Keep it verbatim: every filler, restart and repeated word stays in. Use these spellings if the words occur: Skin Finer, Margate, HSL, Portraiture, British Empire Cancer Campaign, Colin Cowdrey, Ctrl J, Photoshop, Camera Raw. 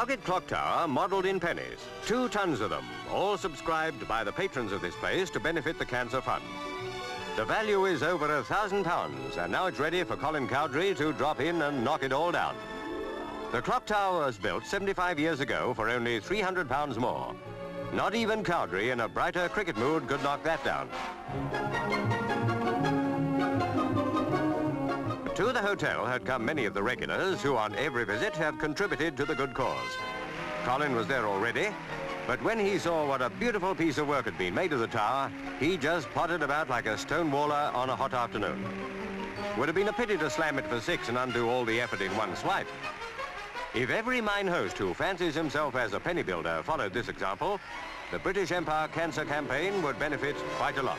Margate clock tower modelled in pennies. Two tons of them, all subscribed by the patrons of this place to benefit the cancer fund. The value is over a thousand pounds, and now it's ready for Colin Cowdrey to drop in and knock it all down. The clock tower was built seventy-five years ago for only three hundred pounds more. Not even Cowdrey in a brighter cricket mood could knock that down. To the hotel had come many of the regulars who on every visit have contributed to the good cause. Colin was there already, but when he saw what a beautiful piece of work had been made of the tower, he just pottered about like a stonewaller on a hot afternoon. Would have been a pity to slam it for six and undo all the effort in one swipe. If every mine host who fancies himself as a penny builder followed this example, the British Empire Cancer Campaign would benefit quite a lot.